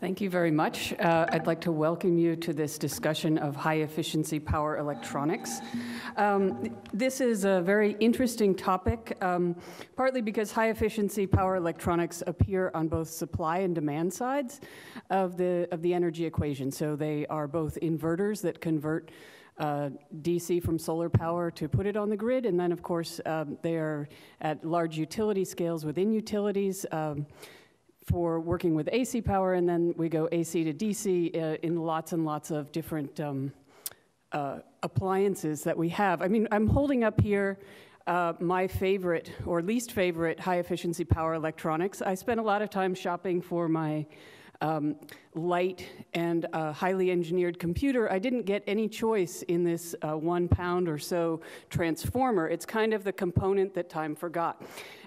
Thank you very much. I'd like to welcome you to this discussion of high-efficiency power electronics. This is a very interesting topic, partly because high-efficiency power electronics appear on both supply and demand sides of the energy equation. So they are both inverters that convert DC from solar power to put it on the grid, and then, of course, they are at large utility scales within utilities. For working with AC power, and then we go AC to DC in lots and lots of different appliances that we have. I mean, I'm holding up here my favorite or least favorite high-efficiency power electronics. I spent a lot of time shopping for my light and highly engineered computer. I didn't get any choice in this 1 pound or so transformer. It's kind of the component that time forgot.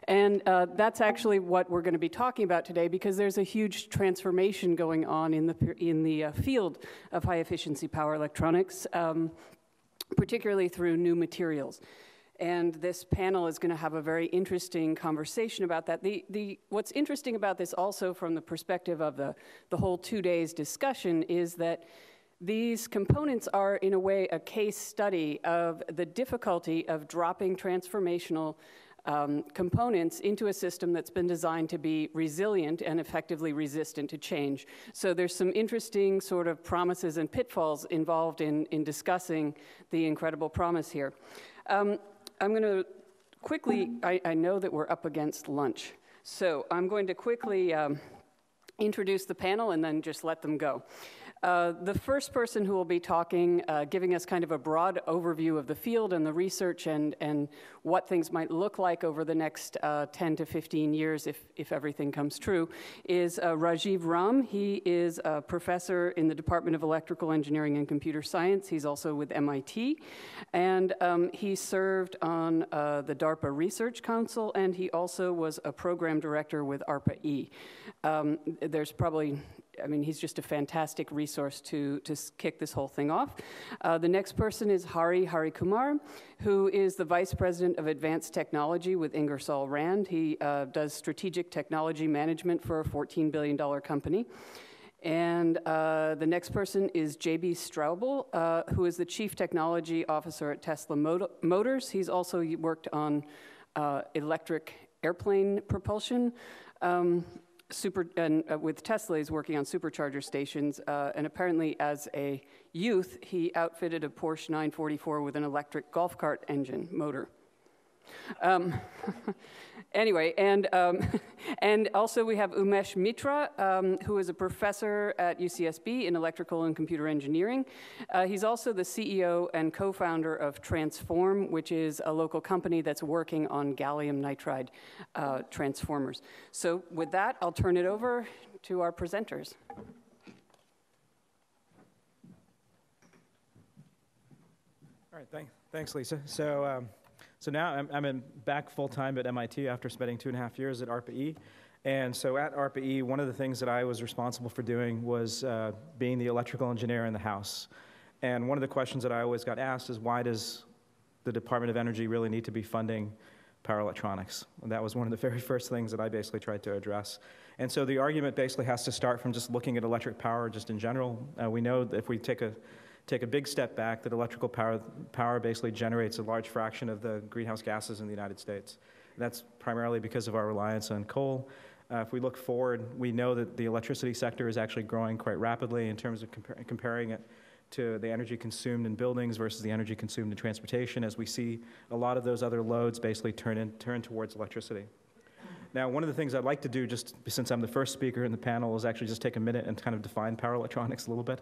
And that's actually what we're going to be talking about today, because there's a huge transformation going on in the field of high-efficiency power electronics, particularly through new materials. And this panel is going to have a very interesting conversation about that. What's interesting about this also from the perspective of the whole 2 days discussion is that these components are, in a way, a case study of the difficulty of dropping transformational components into a system that's been designed to be resilient and effectively resistant to change. So there's some interesting sort of promises and pitfalls involved in discussing the incredible promise here. I'm going to quickly, I know that we're up against lunch, so I'm going to quickly introduce the panel and then just let them go. The first person who will be talking, giving us kind of a broad overview of the field and the research and what things might look like over the next 10 to 15 years if everything comes true, is Rajeev Ram. He is a professor in the Department of Electrical Engineering and Computer Science. He's also with MIT. And he served on the DARPA Research Council, and he also was a program director with ARPA-E. There's probably... I mean, he's just a fantastic resource to kick this whole thing off. The next person is Hari Harikumar, who is the Vice President of Advanced Technology with Ingersoll Rand. He does strategic technology management for a $14 billion company. And the next person is J.B. Straubel, who is the Chief Technology Officer at Tesla Motors. He's also worked on electric airplane propulsion. With Tesla, he's working on supercharger stations, and apparently as a youth, he outfitted a Porsche 944 with an electric golf cart engine motor. Anyway, and also we have Umesh Mishra, who is a professor at UCSB in electrical and computer engineering. He's also the CEO and co-founder of Transphorm, which is a local company that's working on gallium nitride transformers. So with that, I'll turn it over to our presenters. All right, thanks, Lisa. So. So now I'm back full-time at MIT after spending 2.5 years at ARPA-E. And so at ARPA-E, one of the things that I was responsible for doing was being the electrical engineer in the house. And one of the questions that I always got asked is, why does the Department of Energy really need to be funding power electronics? And that was one of the very first things that I basically tried to address. And so the argument basically has to start from just looking at electric power just in general. We know that if we take a big step back, that electrical power basically generates a large fraction of the greenhouse gases in the United States. And that's primarily because of our reliance on coal. If we look forward, we know that the electricity sector is actually growing quite rapidly in terms of comparing it to the energy consumed in buildings versus the energy consumed in transportation, as we see a lot of those other loads basically turn towards electricity. Now, one of the things I'd like to do, just since I'm the first speaker in the panel, is actually just take a minute and kind of define power electronics a little bit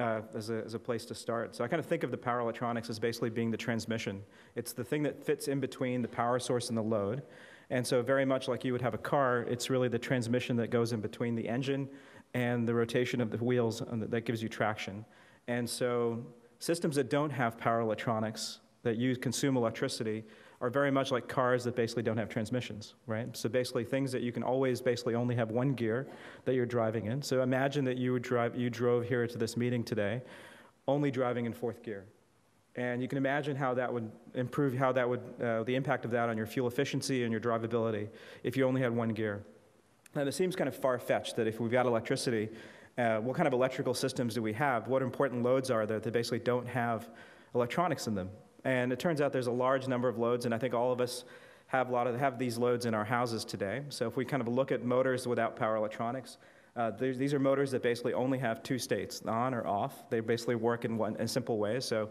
as a place to start. So I kind of think of the power electronics as basically being the transmission. It's the thing that fits in between the power source and the load. And so very much like you would have a car, it's really the transmission that goes in between the engine and the rotation of the wheels that gives you traction. And so systems that don't have power electronics, that consume electricity, are very much like cars that basically don't have transmissions, right? So basically things that you can always basically only have one gear that you're driving in. So imagine that you drove here to this meeting today, only driving in fourth gear. And you can imagine how that would improve, how that would, the impact of that on your fuel efficiency and your drivability if you only had one gear. Now, it seems kind of far-fetched that if we've got electricity, what kind of electrical systems do we have? What important loads are there that basically don't have electronics in them? And it turns out there's a large number of loads, and I think all of us have these loads in our houses today. So if we kind of look at motors without power electronics, these are motors that basically only have two states, on or off. They basically work in simple ways. So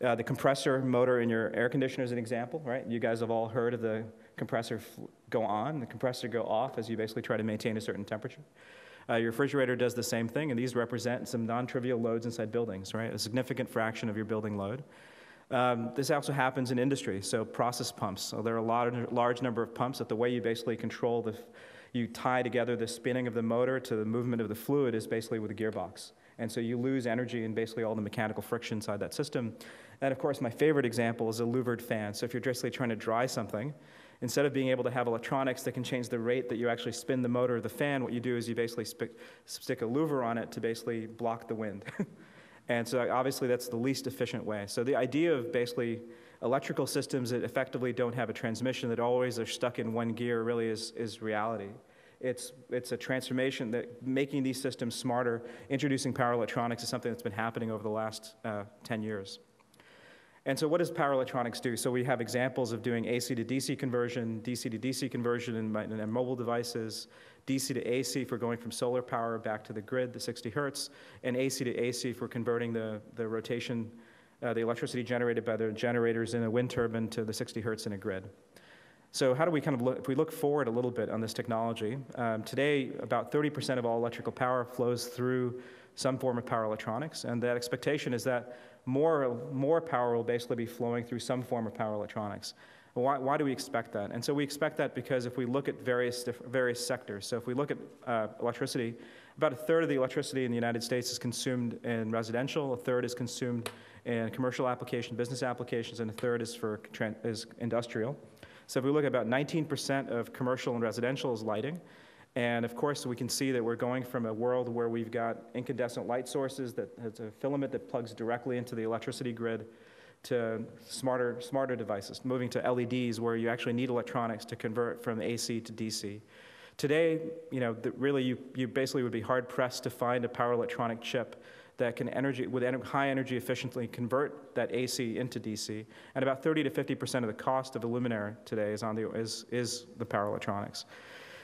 the compressor motor in your air conditioner is an example, right? You guys have all heard of the compressor go on, the compressor go off as you basically try to maintain a certain temperature. Your refrigerator does the same thing, and these represent some non-trivial loads inside buildings, right? A significant fraction of your building load. This also happens in industry, so process pumps. So there are a large number of pumps that the way you basically control you tie together the spinning of the motor to the movement of the fluid is basically with a gearbox. And so you lose energy and basically all the mechanical friction inside that system. And of course, my favorite example is a louvered fan. So if you're basically trying to dry something, instead of being able to have electronics that can change the rate that you actually spin the motor of the fan, what you do is you basically stick a louver on it to basically block the wind. And so obviously that's the least efficient way. So the idea of basically electrical systems that effectively don't have a transmission, that always are stuck in one gear, really is reality. It's a transformation that making these systems smarter, introducing power electronics is something that's been happening over the last 10 years. And so what does power electronics do? So we have examples of doing AC to DC conversion, DC to DC conversion in mobile devices, DC to AC for going from solar power back to the grid, the 60 hertz, and AC to AC for converting the rotation, the electricity generated by the generators in a wind turbine to the 60 hertz in a grid. So how do we kind of look, if we look forward a little bit on this technology, today about 30% of all electrical power flows through some form of power electronics, and that expectation is that more power will basically be flowing through some form of power electronics. Why do we expect that? And so we expect that because if we look at various sectors, so if we look at electricity, about a third of the electricity in the United States is consumed in residential, a third is consumed in commercial application, business applications, and a third is is industrial. So if we look at about 19% of commercial and residential is lighting. And of course, we can see that we're going from a world where we've got incandescent light sources that has a filament that plugs directly into the electricity grid to smarter devices, moving to LEDs where you actually need electronics to convert from AC to DC. Today, you know, really you basically would be hard-pressed to find a power electronic chip that can high energy efficiently convert that AC into DC. And about 30 to 50% of the cost of a luminaire today is the power electronics.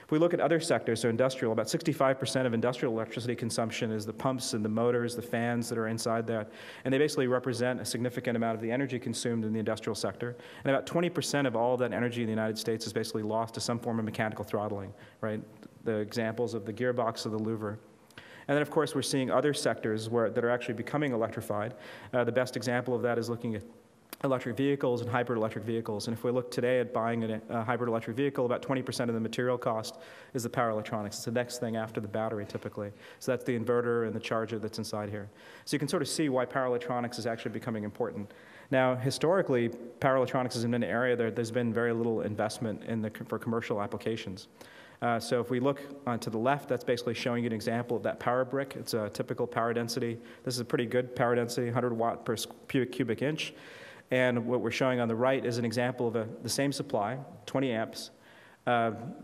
If we look at other sectors, so industrial, about 65% of industrial electricity consumption is the pumps and the motors, the fans that are inside that, and they basically represent a significant amount of the energy consumed in the industrial sector. And about 20% of all of that energy in the United States is basically lost to some form of mechanical throttling, right? The examples of the gearbox of the louver. And then, of course, we're seeing other sectors that are actually becoming electrified. The best example of that is looking at electric vehicles and hybrid electric vehicles. And if we look today at buying a hybrid electric vehicle, about 20% of the material cost is the power electronics. It's the next thing after the battery, typically. So that's the inverter and the charger that's inside here. So you can sort of see why power electronics is actually becoming important. Now, historically, power electronics has been an area that there's been very little investment in for commercial applications. So if we look to the left, that's basically showing an example of that power brick. It's a typical power density. This is a pretty good power density, 100 watt per cubic inch. And what we're showing on the right is an example of the same supply, 20 amps,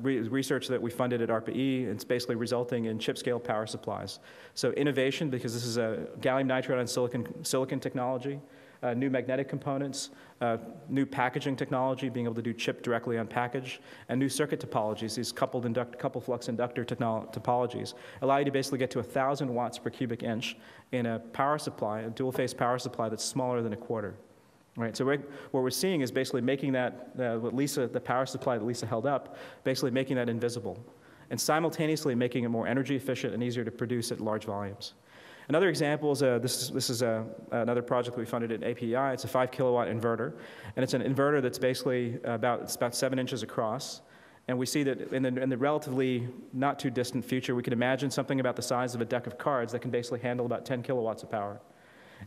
research that we funded at ARPA-E. It's basically resulting in chip-scale power supplies. So innovation, because this is a gallium nitride on silicon technology, new magnetic components, new packaging technology, being able to do chip directly on package, and new circuit topologies, these coupled flux inductor topologies, allow you to basically get to 1,000 watts per cubic inch in a power supply, a dual-phase power supply that's smaller than a quarter. Right, so what we're seeing is basically making that, the power supply that Lisa held up, basically making that invisible, and simultaneously making it more energy efficient and easier to produce at large volumes. Another example is another project that we funded at APEI. It's a 5-kilowatt inverter, and it's an inverter that's basically about 7 inches across. And we see that in the relatively not too distant future, we can imagine something about the size of a deck of cards that can basically handle about 10 kilowatts of power.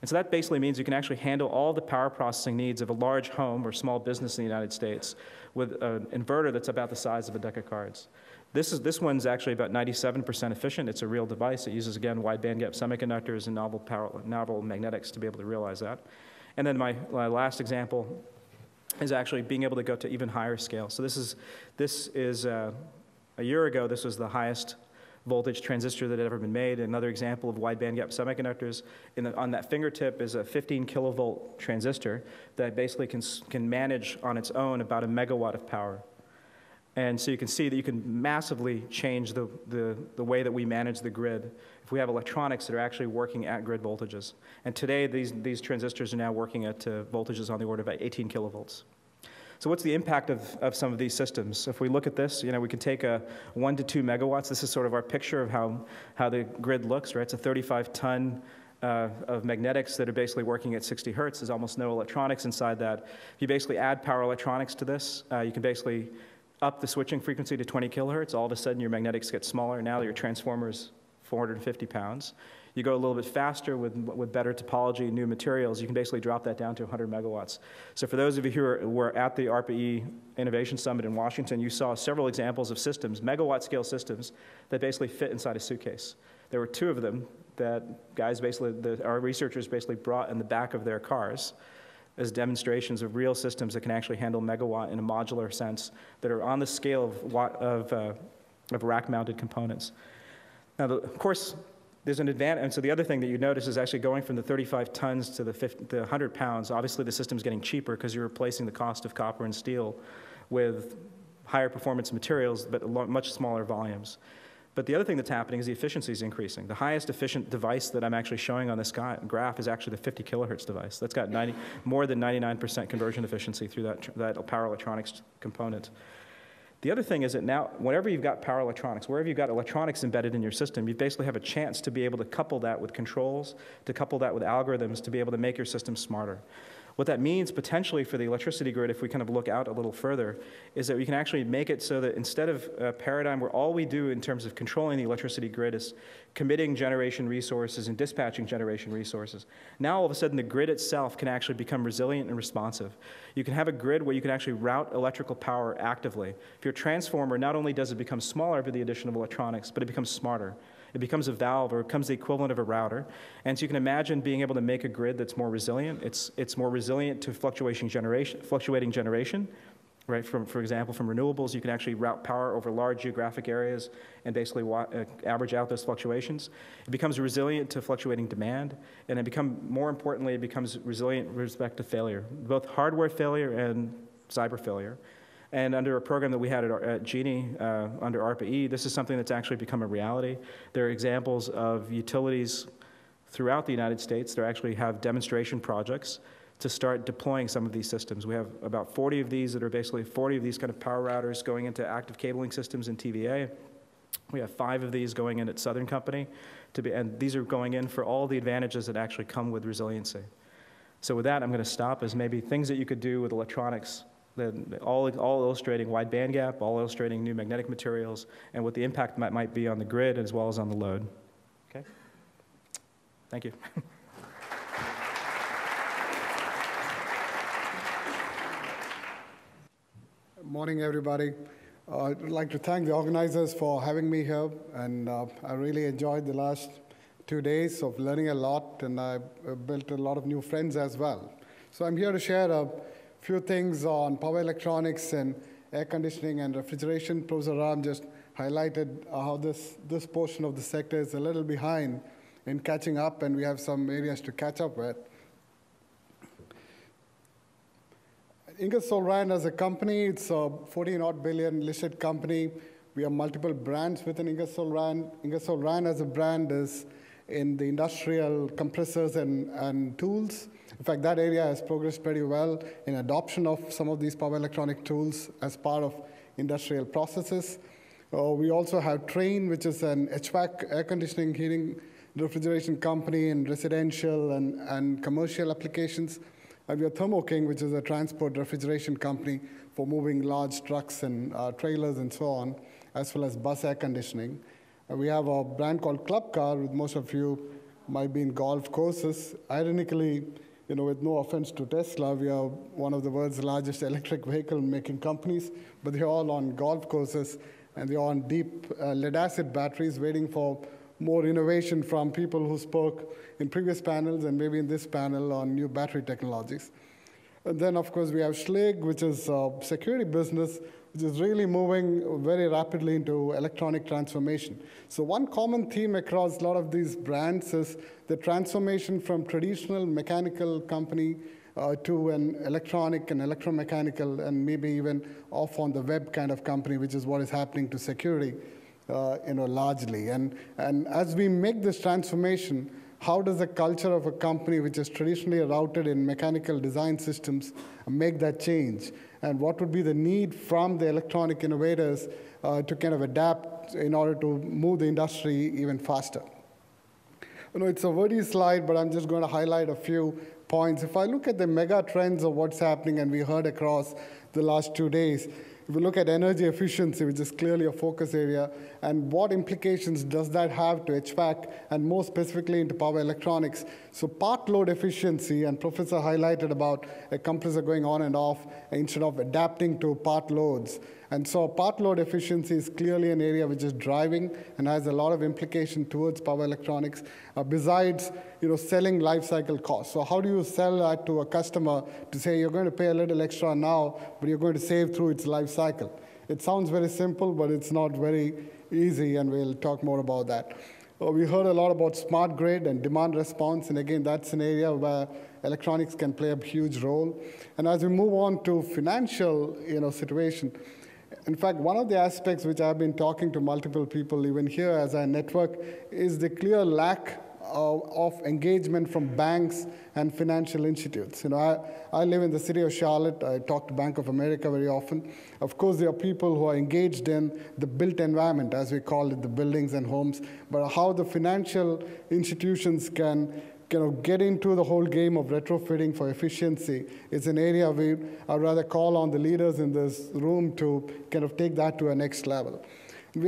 And so that basically means you can actually handle all the power processing needs of a large home or small business in the United States with an inverter that's about the size of a deck of cards. This one's actually about 97% efficient. It's a real device. It uses, again, wide bandgap semiconductors and novel magnetics to be able to realize that. And then my last example is actually being able to go to even higher scale. So this is a year ago, this was the highest voltage transistor that had ever been made. Another example of wide bandgap semiconductors. On that fingertip is a 15 kilovolt transistor that basically can manage on its own about 1 megawatt of power. And so you can see that you can massively change the way that we manage the grid if we have electronics that are actually working at grid voltages. And today, these transistors are now working at voltages on the order of 18 kilovolts. So what's the impact of some of these systems? If we look at this, we can take a 1 to 2 megawatts. This is sort of our picture of how the grid looks, right? It's a 35 ton of magnetics that are basically working at 60 hertz. There's almost no electronics inside that. If you basically add power electronics to this, you can basically up the switching frequency to 20 kilohertz. All of a sudden, your magnetics get smaller. Now your transformer's 450 pounds. You go a little bit faster with better topology, new materials, you can basically drop that down to 100 megawatts. So for those of you who were at the ARPA-E Innovation Summit in Washington, you saw several examples of systems, megawatt scale systems, that basically fit inside a suitcase. There were 2 of them that guys basically, our researchers basically brought in the back of their cars as demonstrations of real systems that can actually handle megawatt in a modular sense that are on the scale of rack-mounted components. Now, of course, there's an advantage, and so the other thing that you notice is actually going from the 35 tons to the 100 pounds, obviously the system's getting cheaper because you're replacing the cost of copper and steel with higher performance materials, but much smaller volumes. But the other thing that's happening is the efficiency is increasing. The highest efficient device that I'm actually showing on this graph is actually the 50 kilohertz device. That's got more than 99% conversion efficiency through that power electronics component. The other thing is that now, whenever you've got power electronics, wherever you've got electronics embedded in your system, you basically have a chance to be able to couple that with controls, to couple that with algorithms, to be able to make your system smarter. What that means potentially for the electricity grid, if we kind of look out a little further, is that we can actually make it so that instead of a paradigm where all we do in terms of controlling the electricity grid is committing generation resources and dispatching generation resources, now all of a sudden the grid itself can actually become resilient and responsive. You can have a grid where you can actually route electrical power actively. If your transformer, not only does it become smaller by the addition of electronics, but it becomes smarter. It becomes a valve, or becomes the equivalent of a router. And so you can imagine being able to make a grid that's more resilient. It's more resilient to fluctuating generation, right? For example, from renewables, you can actually route power over large geographic areas and basically average out those fluctuations. It becomes resilient to fluctuating demand, and more importantly, it becomes resilient with respect to failure, both hardware failure and cyber failure. And under a program that we had at GENI, under ARPA-E, this is something that's actually become a reality. There are examples of utilities throughout the United States that actually have demonstration projects to start deploying some of these systems. We have about 40 of these that are basically 40 of these kind of power routers going into active cabling systems in TVA. We have 5 of these going in at Southern Company, and these are going in for all the advantages that actually come with resiliency. So with that, I'm going to stop as maybe things that you could do with electronics, all illustrating wide bandgap, all illustrating new magnetic materials, and what the impact might be on the grid as well as on the load. Okay? Thank you. Morning, everybody. I'd like to thank the organizers for having me here, and I really enjoyed the last 2 days of learning a lot, and I built a lot of new friends as well. So I'm here to share a few things on power electronics and air conditioning and refrigeration. Professor Ram just highlighted how this portion of the sector is a little behind in catching up, and we have some areas to catch up with. Ingersoll Rand as a company, it's a 14-odd billion listed company. We have multiple brands within Ingersoll Rand. Ingersoll Rand as a brand is in the industrial compressors and tools. In fact, that area has progressed pretty well in adoption of some of these power electronic tools as part of industrial processes. We also have Trane, which is an HVAC, air conditioning, heating, refrigeration company in residential and commercial applications. And we have Thermo King, which is a transport refrigeration company for moving large trucks and trailers and so on, as well as bus air conditioning. And we have a brand called Club Car, which most of you might be in golf courses. Ironically, you know, with no offense to Tesla, we are one of the world's largest electric vehicle making companies, but they're all on golf courses, and they're on deep lead-acid batteries waiting for more innovation from people who spoke in previous panels and maybe in this panel on new battery technologies. And then, of course, we have Schlage, which is a security business, which is really moving very rapidly into electronic transformation. So one common theme across a lot of these brands is the transformation from traditional mechanical company to an electronic and electromechanical and maybe even off on the web kind of company, which is what is happening to security. Largely. And as we make this transformation, how does the culture of a company which is traditionally routed in mechanical design systems make that change? And what would be the need from the electronic innovators to kind of adapt in order to move the industry even faster? You know, it's a wordy slide, but I'm just going to highlight a few points. If I look at the mega trends of what's happening, and we heard across the last 2 days, if we look at energy efficiency, which is clearly a focus area, and what implications does that have to HVAC, and more specifically into power electronics. So part load efficiency, and Professor highlighted about a compressor going on and off instead of adapting to part loads. And so part load efficiency is clearly an area which is driving and has a lot of implication towards power electronics, besides selling life cycle costs. So how do you sell that to a customer to say, you're going to pay a little extra now, but you're going to save through its life cycle? It sounds very simple, but it's not very easy, and we'll talk more about that. We heard a lot about smart grid and demand response, and again, that's an area where electronics can play a huge role. And as we move on to financial situation, in fact, one of the aspects which I've been talking to multiple people even here as I network is the clear lack of engagement from banks and financial institutes. I live in the city of Charlotte. I talk to Bank of America very often. Of course, there are people who are engaged in the built environment, as we call it, the buildings and homes, but how the financial institutions can get into the whole game of retrofitting for efficiency. It's an area we, I'd rather call on the leaders in this room to take that to a next level.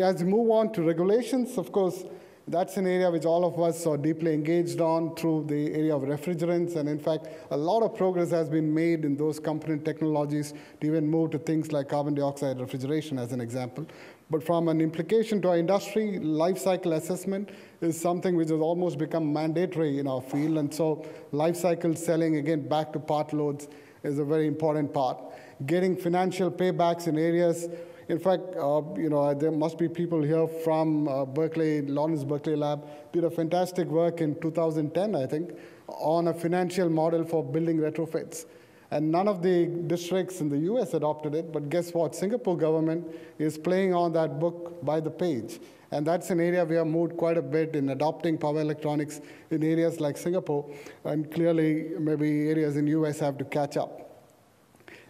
As we move on to regulations, of course, that's an area which all of us are deeply engaged on through the area of refrigerants. And in fact, a lot of progress has been made in those component technologies to even move to things like carbon dioxide refrigeration, as an example. But from an implication to our industry, life cycle assessment is something which has almost become mandatory in our field. And so life cycle selling, again, back to part loads is a very important part. Getting financial paybacks in areas. In fact, there must be people here from Berkeley, Lawrence Berkeley Lab, did a fantastic work in 2010, I think, on a financial model for building retrofits. And none of the districts in the US adopted it, but guess what? Singapore government is playing on that book by the page. And that's an area we have moved quite a bit in adopting power electronics in areas like Singapore, and clearly maybe areas in the US have to catch up.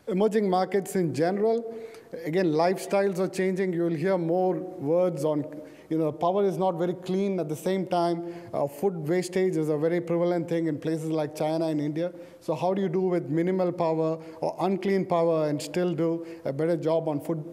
Emerging markets in general, again, lifestyles are changing. You'll hear more words on, power is not very clean. At the same time, food wastage is a very prevalent thing in places like China and India. So how do you do with minimal power or unclean power and still do a better job on food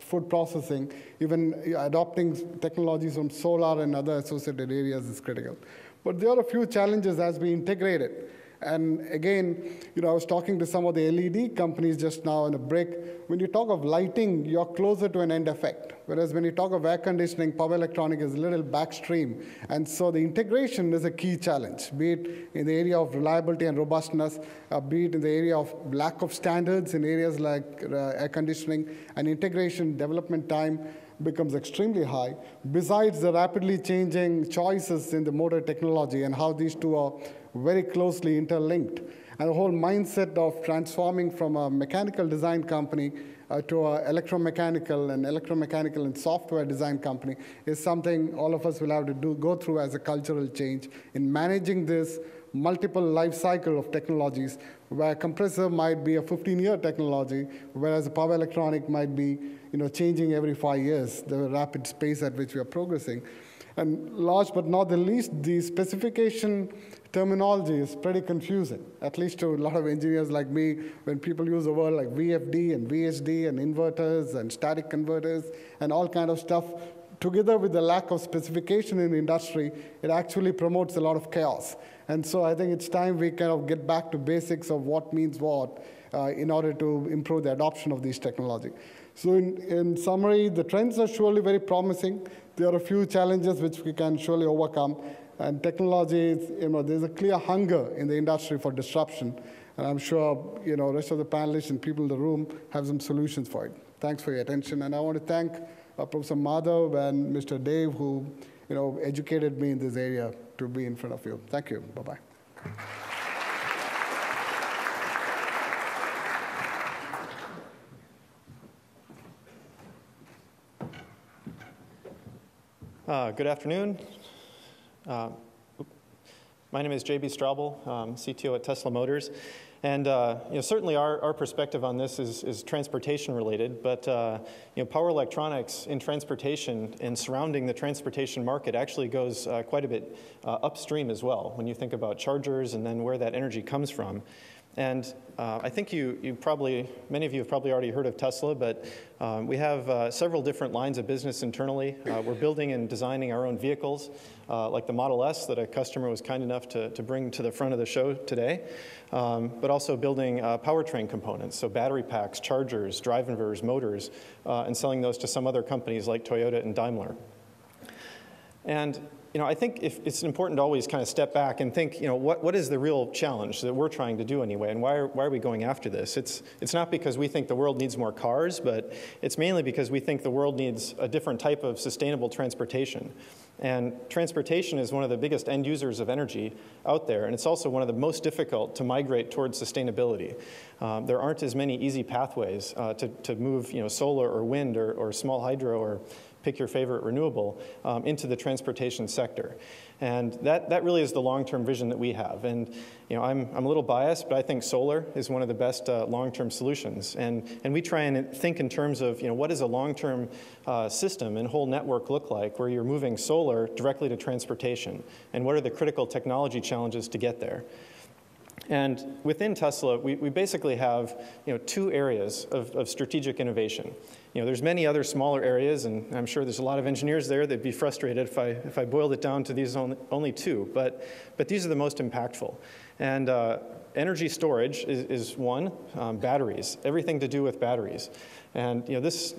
food processing? Even adopting technologies from solar and other associated areas is critical. But there are a few challenges as we integrate it. And again, I was talking to some of the LED companies just now in a break. When you talk of lighting, you're closer to an end effect. Whereas when you talk of air conditioning, power electronic is a little backstream. And so the integration is a key challenge, be it in the area of reliability and robustness, be it in the area of lack of standards in areas like air conditioning, and integration development time becomes extremely high, besides the rapidly changing choices in the motor technology and how these two are very closely interlinked. and the whole mindset of transforming from a mechanical design company to an electromechanical and software design company is something all of us will have to go through as a cultural change in managing this multiple life cycle of technologies, where a compressor might be a 15-year technology, whereas a power electronic might be changing every 5 years, the rapid pace at which we are progressing. And last but not the least, the specification terminology is pretty confusing, at least to a lot of engineers like me, when people use the word like VFD and VHD and inverters and static converters and all kind of stuff. Together with the lack of specification in the industry, it actually promotes a lot of chaos. And so I think it's time we kind of get back to basics of what means what in order to improve the adoption of these technologies. So in summary, the trends are surely very promising. There are a few challenges which we can surely overcome. And technology, there's a clear hunger in the industry for disruption. And I'm sure the rest of the panelists and people in the room have some solutions for it. Thanks for your attention. And I want to thank Professor Madhav and Mr. Dave, who educated me in this area to be in front of you. Thank you. Bye-bye. Good afternoon. My name is J.B. Straubel, CTO at Tesla Motors. And certainly our perspective on this is transportation related, but power electronics in transportation and surrounding the transportation market actually goes quite a bit upstream as well, when you think about chargers and then where that energy comes from. And I think many of you have probably already heard of Tesla, but we have several different lines of business internally. We're building and designing our own vehicles, like the Model S that a customer was kind enough to bring to the front of the show today, but also building powertrain components, so battery packs, chargers, drive inverters, motors, and selling those to some other companies like Toyota and Daimler. And I think it's important to always kind of step back and think, what is the real challenge that we're trying to do anyway, and why are we going after this? It's not because we think the world needs more cars, but it's mainly because we think the world needs a different type of sustainable transportation. And transportation is one of the biggest end users of energy out there, and it's also one of the most difficult to migrate towards sustainability. There aren't as many easy pathways to move solar or wind or small hydro or pick your favorite renewable, into the transportation sector. And that really is the long-term vision that we have. And I'm a little biased, but I think solar is one of the best long-term solutions. And we try and think in terms of what does a long-term system and whole network look like where you're moving solar directly to transportation, and what are the critical technology challenges to get there. And within Tesla, we basically have two areas of strategic innovation. There's many other smaller areas, and I'm sure there's a lot of engineers there that'd be frustrated if I boiled it down to these only two, but these are the most impactful. And energy storage is one, batteries, everything to do with batteries. And this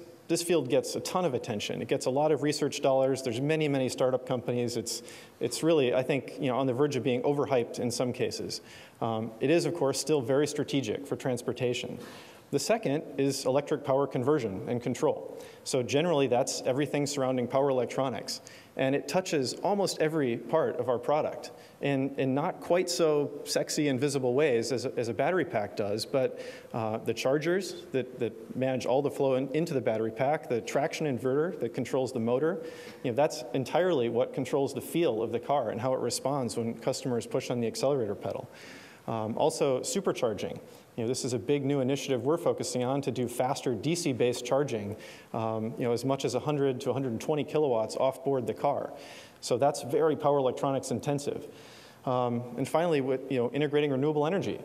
field gets a ton of attention. It gets a lot of research dollars. There's many, many startup companies. It's really, I think, on the verge of being overhyped in some cases. It is, of course, still very strategic for transportation. The second is electric power conversion and control. So generally, that's everything surrounding power electronics. And it touches almost every part of our product in not quite so sexy and visible ways as a battery pack does, but the chargers that manage all the flow into the battery pack, the traction inverter that controls the motor, that's entirely what controls the feel of the car and how it responds when customers push on the accelerator pedal. Also, supercharging. This is a big new initiative we're focusing on to do faster DC-based charging, as much as 100 to 120 kilowatts off board the car. So that's very power electronics intensive. And finally, with integrating renewable energy.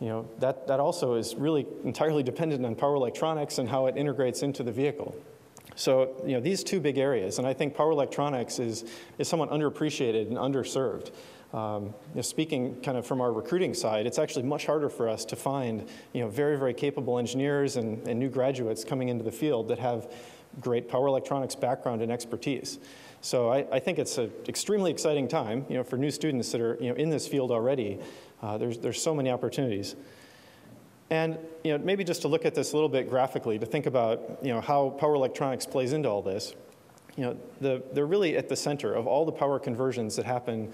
That also is really entirely dependent on power electronics and how it integrates into the vehicle. So these two big areas, and I think power electronics is somewhat underappreciated and underserved. Speaking kind of from our recruiting side, it's actually much harder for us to find very, very capable engineers and new graduates coming into the field that have great power electronics background and expertise. So I think it's an extremely exciting time for new students that are in this field already. There's so many opportunities. And maybe just to look at this a little bit graphically, to think about how power electronics plays into all this. They're really at the center of all the power conversions that happen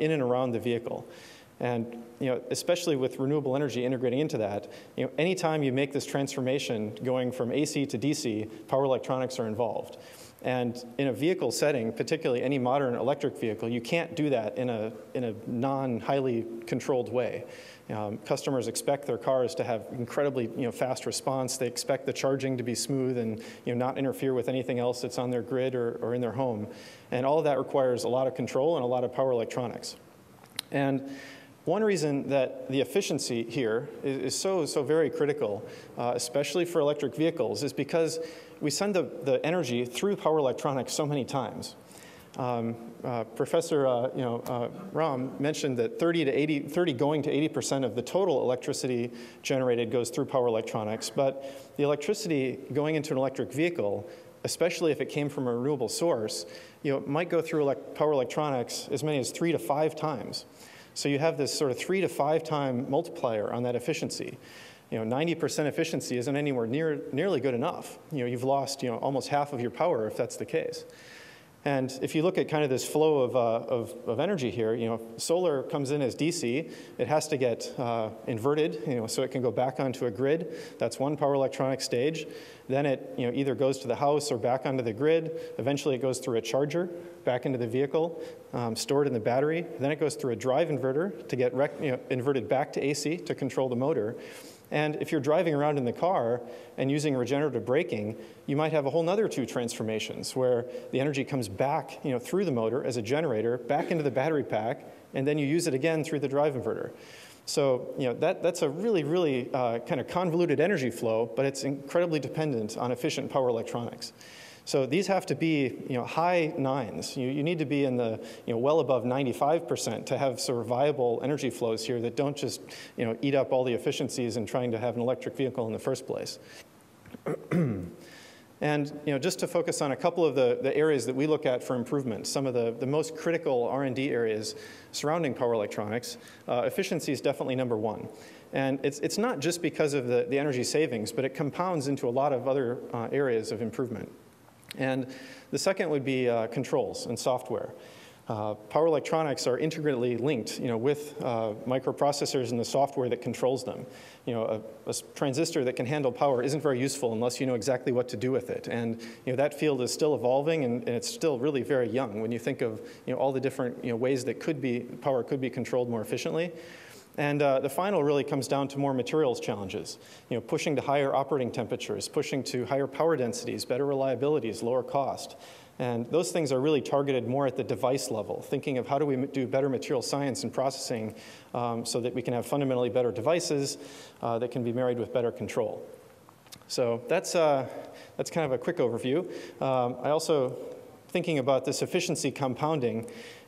in and around the vehicle. And especially with renewable energy integrating into that, anytime you make this transformation going from AC to DC, power electronics are involved. And in a vehicle setting, particularly any modern electric vehicle, you can't do that in a non-highly controlled way. Customers expect their cars to have incredibly fast response. They expect the charging to be smooth and not interfere with anything else that's on their grid or in their home. And all of that requires a lot of control and a lot of power electronics. And one reason that the efficiency here is so very critical, especially for electric vehicles, is because we send the energy through power electronics so many times. Professor Ram mentioned that 30 going to 80% of the total electricity generated goes through power electronics, but the electricity going into an electric vehicle, especially if it came from a renewable source, it might go through power electronics as many as 3 to 5 times. So you have this sort of 3 to 5 time multiplier on that efficiency. 90% efficiency isn't anywhere nearly good enough. You've lost almost half of your power if that's the case. And if you look at kind of this flow of energy here, solar comes in as DC. It has to get inverted, so it can go back onto a grid. That's one power electronic stage. Then it either goes to the house or back onto the grid. Eventually, it goes through a charger, back into the vehicle, stored in the battery. Then it goes through a drive inverter to get inverted back to AC to control the motor. And if you're driving around in the car and using regenerative braking, you might have a whole other 2 transformations where the energy comes back through the motor as a generator, back into the battery pack, and then you use it again through the drive inverter. So that's a really, really kind of convoluted energy flow, but it's incredibly dependent on efficient power electronics. So these have to be high 9s. You need to be in the well above 95% to have sort of viable energy flows here that don't just eat up all the efficiencies in trying to have an electric vehicle in the first place. And just to focus on a couple of the areas that we look at for improvement, some of the most critical R&D areas surrounding power electronics, efficiency is definitely number one. And it's not just because of the energy savings, but it compounds into a lot of other areas of improvement. And the second would be controls and software. Power electronics are integrally linked with microprocessors and the software that controls them. A transistor that can handle power isn't very useful unless you know exactly what to do with it. And that field is still evolving, and it's still really very young when you think of all the different ways that power could be controlled more efficiently. And the final really comes down to more materials challenges, pushing to higher operating temperatures, pushing to higher power densities, better reliabilities, lower cost. And those things are really targeted more at the device level, thinking of how do we do better material science and processing so that we can have fundamentally better devices that can be married with better control. So that's kind of a quick overview. I also, thinking about this efficiency compounding,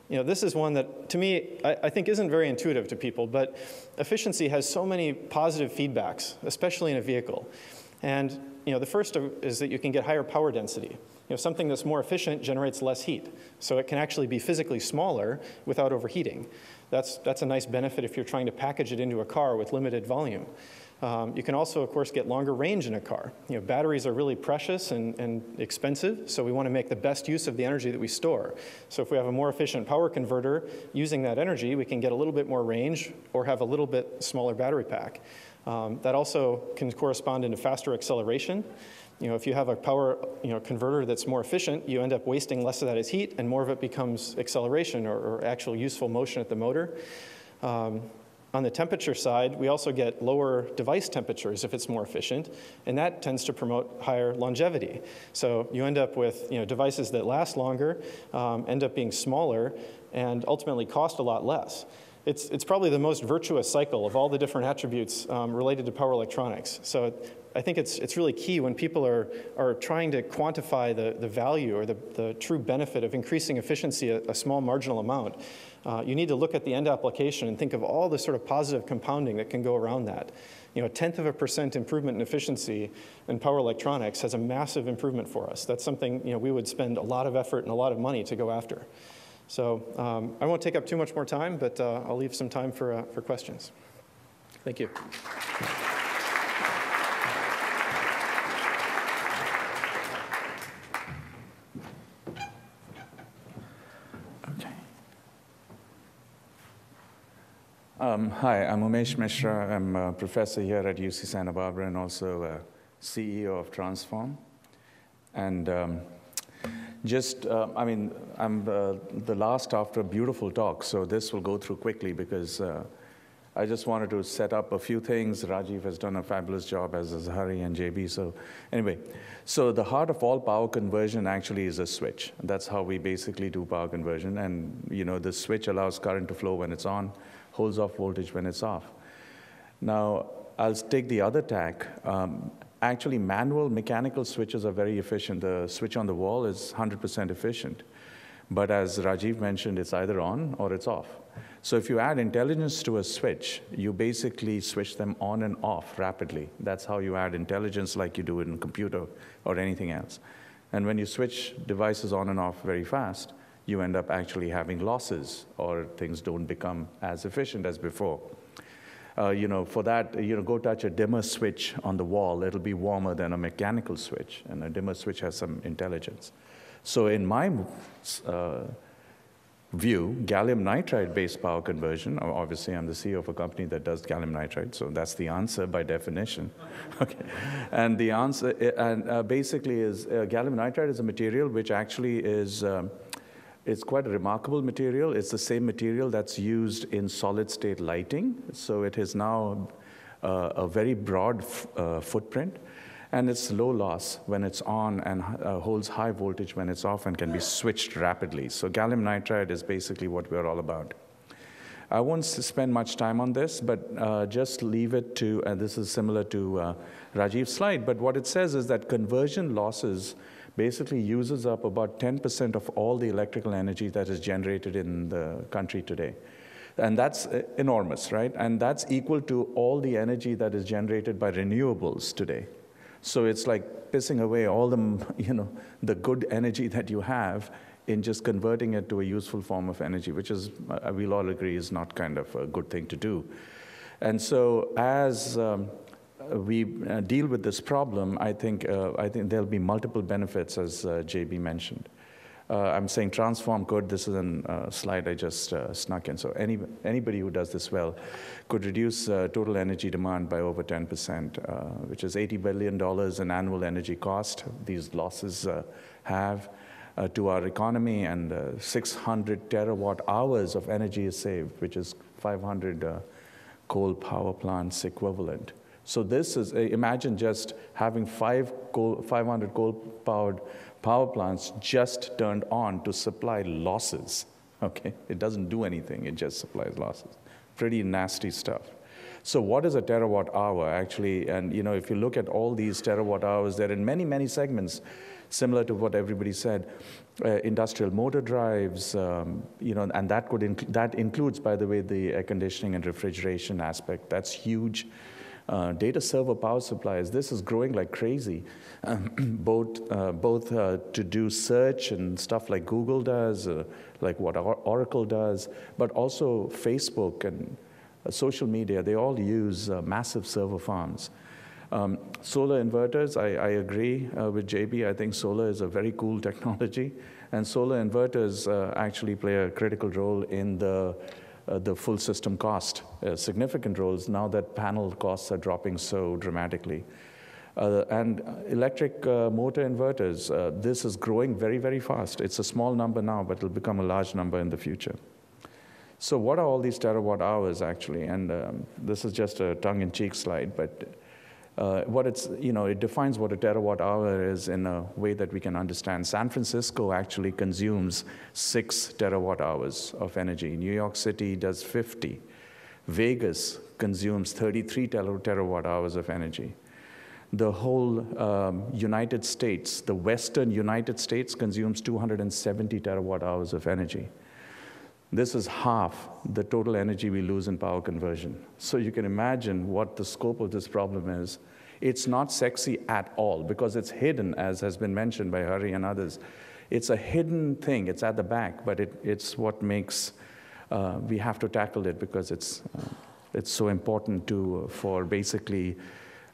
this is one that, to me, I think isn't very intuitive to people, but efficiency has so many positive feedbacks, especially in a vehicle. And the first is that you can get higher power density. Something that's more efficient generates less heat, so it can actually be physically smaller without overheating. That's a nice benefit if you're trying to package it into a car with limited volume. You can also, of course, get longer range in a car. Batteries are really precious and expensive, so we want to make the best use of the energy that we store. So if we have a more efficient power converter using that energy, we can get a little bit more range or have a little bit smaller battery pack. That also can correspond into faster acceleration. If you have a power converter that's more efficient, you end up wasting less of that as heat, and more of it becomes acceleration or actual useful motion at the motor. On the temperature side, we also get lower device temperatures if it's more efficient, and that tends to promote higher longevity. So you end up with devices that last longer, end up being smaller, and ultimately cost a lot less. It's probably the most virtuous cycle of all the different attributes related to power electronics. So I think it's really key when people are trying to quantify the value or the true benefit of increasing efficiency a small marginal amount. You need to look at the end application and think of all the sort of positive compounding that can go around that. A 0.1% improvement in efficiency in power electronics has a massive improvement for us. That's something we would spend a lot of effort and a lot of money to go after. So I won't take up too much more time, but I'll leave some time for questions. Thank you. Hi, I'm Umesh Mishra. I'm a professor here at UC Santa Barbara and also CEO of Transphorm. And I'm the last after a beautiful talk, so this will go through quickly because I just wanted to set up a few things. Rajeev has done a fabulous job, as has Hari and JB. So anyway, so the heart of all power conversion actually is a switch. That's how we basically do power conversion. And you know, the switch allows current to flow when it's on, holds off voltage when it's off. Now, I'll take the other tack. Actually, manual mechanical switches are very efficient. The switch on the wall is 100% efficient. But as Rajeev mentioned, it's either on or it's off. So if you add intelligence to a switch, you basically switch them on and off rapidly. That's how you add intelligence, like you do in a computer or anything else. And when you switch devices on and off very fast, you end up actually having losses, or things don't become as efficient as before. For that, go touch a dimmer switch on the wall. It'll be warmer than a mechanical switch, and a dimmer switch has some intelligence. So in my view, gallium nitride-based power conversion, obviously I'm the CEO of a company that does gallium nitride, so that's the answer by definition. Okay. And the answer basically is gallium nitride is a material which actually is it's quite a remarkable material. It's the same material that's used in solid-state lighting, so it is now a very broad footprint. And it's low loss when it's on and holds high voltage when it's off and can be switched rapidly. So gallium nitride is basically what we're all about. I won't spend much time on this, but just leave it to, and this is similar to Rajeev's slide, but what it says is that conversion losses basically uses up about 10% of all the electrical energy that is generated in the country today. And that's enormous, right? And that's equal to all the energy that is generated by renewables today. So it's like pissing away all the, the good energy that you have in just converting it to a useful form of energy, which is, we'll all agree, is not kind of a good thing to do. And so as we deal with this problem, I think there'll be multiple benefits, as JB mentioned. I'm saying transform could, this is a slide I just snuck in, so anybody who does this well could reduce total energy demand by over 10%, which is $80 billion in annual energy cost these losses have to our economy, and 600 terawatt hours of energy is saved, which is 500 coal power plants equivalent. So this is, imagine just having 500 coal-powered power plants just turned on to supply losses, okay? It doesn't do anything, it just supplies losses. Pretty nasty stuff. So what is a terawatt hour, actually? And if you look at all these terawatt hours, they're in many, many segments, similar to what everybody said, industrial motor drives, and that includes, by the way, the air conditioning and refrigeration aspect. That's huge. Data server power supplies, this is growing like crazy, both to do search and stuff like Google does, like what Oracle does, but also Facebook and social media, they all use massive server farms. Solar inverters, I agree with JB, I think solar is a very cool technology, and solar inverters actually play a critical role in the full system cost, significant roles now that panel costs are dropping so dramatically. And electric motor inverters, this is growing very, very fast. It's a small number now, but it'll become a large number in the future. So what are all these terawatt hours actually? And this is just a tongue-in-cheek slide, but it defines what a terawatt hour is in a way that we can understand. San Francisco actually consumes 6 terawatt hours of energy. New York City does 50. Vegas consumes 33 terawatt hours of energy. The whole United States, the western United States, consumes 270 terawatt hours of energy. This is half the total energy we lose in power conversion. So you can imagine what the scope of this problem is. It's not sexy at all because it's hidden, as has been mentioned by Hari and others. It's a hidden thing. It's at the back, but it's what makes we have to tackle it because it's so important for basically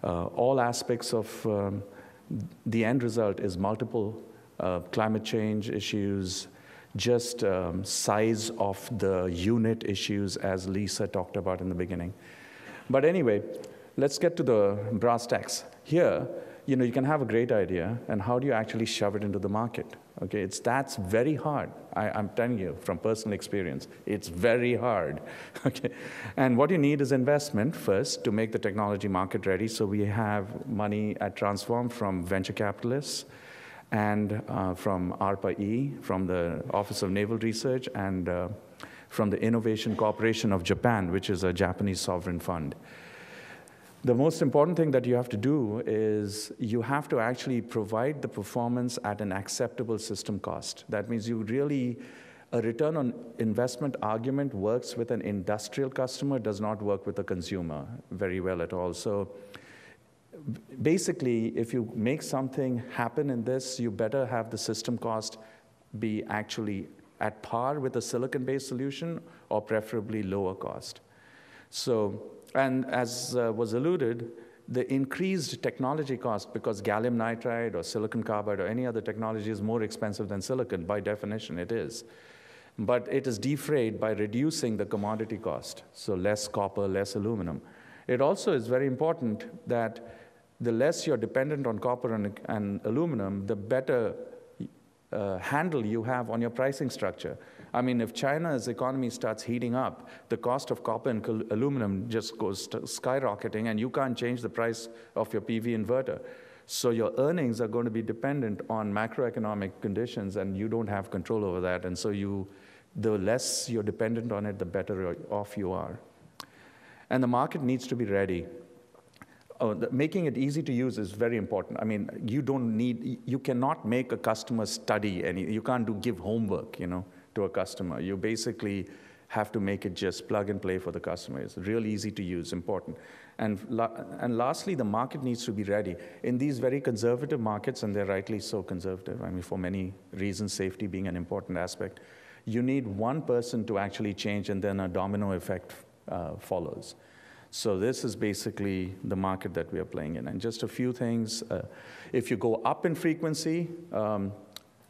all aspects of the end result is multiple climate change issues, just size of the unit issues as Lisa talked about in the beginning. But anyway, let's get to the brass tacks. Here, you know, you can have a great idea, and how do you actually shove it into the market? Okay, that's very hard. I'm telling you from personal experience, it's very hard. Okay, and what you need is investment first to make the technology market ready. So we have money at Transphorm from venture capitalists, and from ARPA-E, from the Office of Naval Research, and from the Innovation Corporation of Japan, which is a Japanese sovereign fund. The most important thing that you have to do is you have to actually provide the performance at an acceptable system cost. That means you really, a return on investment argument works with an industrial customer, does not work with a consumer very well at all. So basically, if you make something happen in this, you better have the system cost be actually at par with a silicon-based solution, or preferably lower cost. So, and as was alluded, the increased technology cost, because gallium nitride or silicon carbide or any other technology is more expensive than silicon, by definition it is. But it is defrayed by reducing the commodity cost, so less copper, less aluminum. It also is very important that the less you're dependent on copper and aluminum, the better handle you have on your pricing structure. I mean, if China's economy starts heating up, the cost of copper and aluminum just goes skyrocketing, and you can't change the price of your PV inverter. So your earnings are going to be dependent on macroeconomic conditions, and you don't have control over that. And so the less you're dependent on it, the better off you are. And the market needs to be ready. Making it easy to use is very important. I mean, you cannot make a customer study any, you can't give homework, you know, to a customer. You basically have to make it just plug and play for the customer. It's real easy to use, important. And lastly, the market needs to be ready. In these very conservative markets, and they're rightly so conservative, I mean, for many reasons, safety being an important aspect, you need one person to actually change, and then a domino effect follows. So this is basically the market that we are playing in. And just a few things. If you go up in frequency,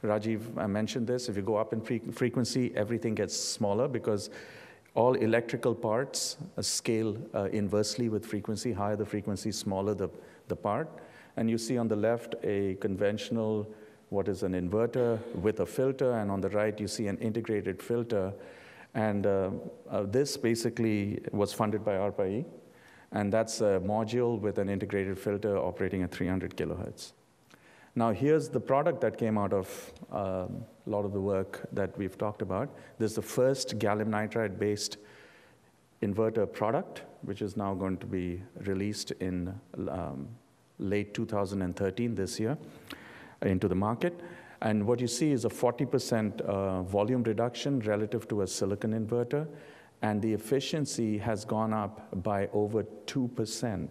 Rajeev, I mentioned this, if you go up in frequency, everything gets smaller, because all electrical parts scale inversely with frequency. Higher the frequency, smaller the part. And you see on the left a conventional, what is an inverter with a filter, and on the right you see an integrated filter. And this basically was funded by ARPA-E, and that's a module with an integrated filter operating at 300 kilohertz. Now here's the product that came out of a lot of the work that we've talked about. This is the first gallium nitride-based inverter product, which is now going to be released in late 2013 this year into the market. And what you see is a 40% volume reduction relative to a silicon inverter, and the efficiency has gone up by over 2%.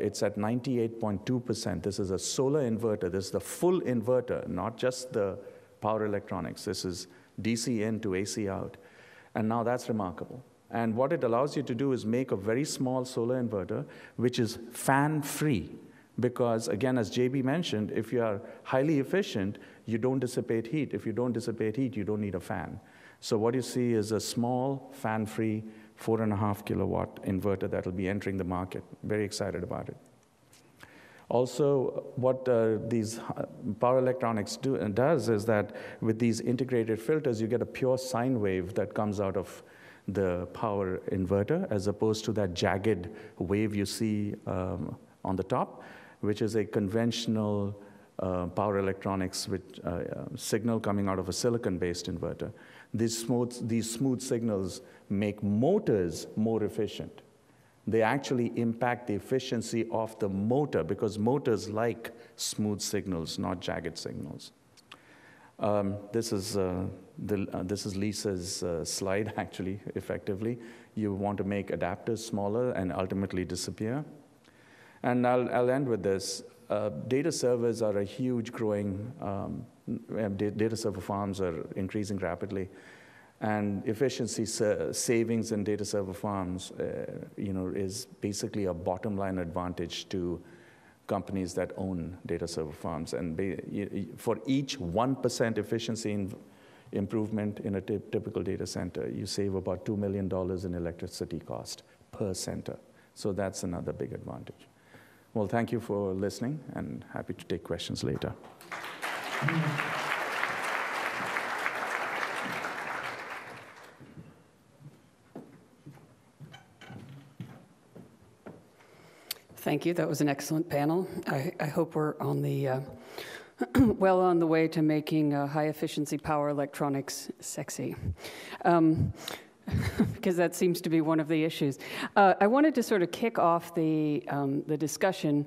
It's at 98.2%. This is a solar inverter. This is the full inverter, not just the power electronics. This is DC in to AC out. And now that's remarkable. And what it allows you to do is make a very small solar inverter, which is fan-free. Because, again, as JB mentioned, if you are highly efficient, you don't dissipate heat. If you don't dissipate heat, you don't need a fan. So what you see is a small, fan-free, 4.5 kilowatt inverter that will be entering the market. Very excited about it. Also, what these power electronics does is that with these integrated filters, you get a pure sine wave that comes out of the power inverter, as opposed to that jagged wave you see on the top, which is a conventional power electronics with signal coming out of a silicon-based inverter. These smooth signals make motors more efficient. They actually impact the efficiency of the motor, because motors like smooth signals, not jagged signals. This is Lisa's slide, actually, effectively. You want to make adapters smaller and ultimately disappear. And I'll end with this. Data servers are a huge growing, data server farms are increasing rapidly. And efficiency savings in data server farms you know, is basically a bottom line advantage to companies that own data server farms. And for each 1% efficiency in improvement in a typical data center. You save about $2 million in electricity cost per center. So that's another big advantage. Well, thank you for listening, and happy to take questions later. Thank you. That was an excellent panel. I hope we're on the well on the way to making high-efficiency power electronics sexy, because that seems to be one of the issues. I wanted to sort of kick off the discussion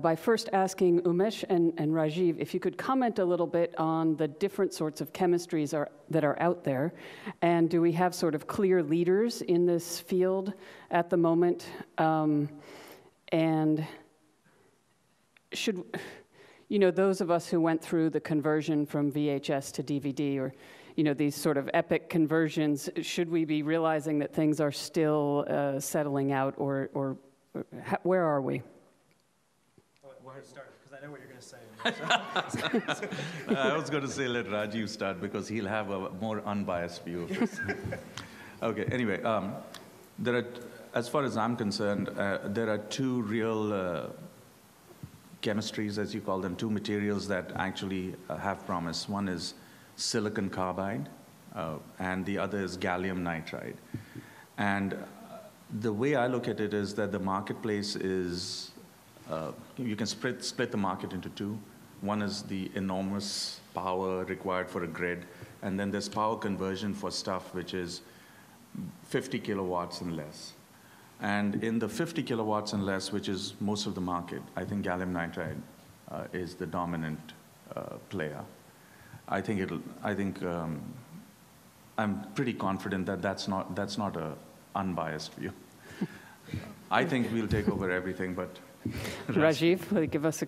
by first asking Umesh and Rajeev if you could comment a little bit on the different sorts of chemistries that are out there, and do we have sort of clear leaders in this field at the moment? And should, you know, those of us who went through the conversion from VHS to DVD, or, you know, these sort of epic conversions, should we be realizing that things are still settling out, or where are we? Where to start? Because I know what you're going to say. So. I was going to say let Rajeev start, because he'll have a more unbiased view of this. Okay, anyway, there are... As far as I'm concerned, there are two real chemistries, as you call them, two materials that actually have promise. One is silicon carbide, and the other is gallium nitride. And the way I look at it is that the marketplace is, you can split the market into two. One is the enormous power required for a grid, and then there's power conversion for stuff which is 50 kilowatts and less. And in the 50 kilowatts and less, which is most of the market, I think gallium nitride is the dominant player. I'm pretty confident that that's not an unbiased view. I think we'll take over everything, but Rajeev, will you give us a...